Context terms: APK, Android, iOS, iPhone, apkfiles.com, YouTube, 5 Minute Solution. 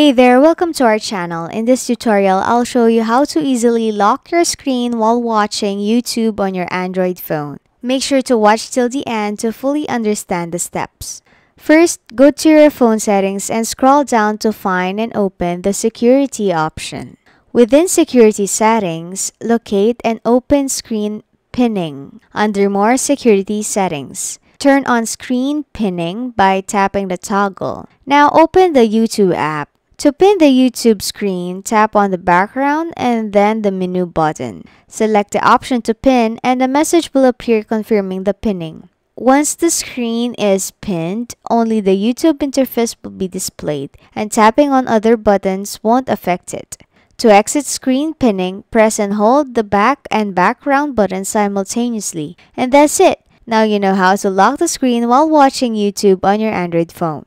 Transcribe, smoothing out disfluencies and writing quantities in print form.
Hey there, welcome to our channel. In this tutorial, I'll show you how to easily lock your screen while watching YouTube on your Android phone. Make sure to watch till the end to fully understand the steps. First, go to your phone settings and scroll down to find and open the security option. Within security settings, locate and open screen pinning under more security settings. Turn on screen pinning by tapping the toggle. Now open the YouTube app. To pin the YouTube screen, tap on the background and then the menu button. Select the option to pin and a message will appear confirming the pinning. Once the screen is pinned, only the YouTube interface will be displayed and tapping on other buttons won't affect it. To exit screen pinning, press and hold the back and background buttons simultaneously. And that's it! Now you know how to lock the screen while watching YouTube on your Android phone.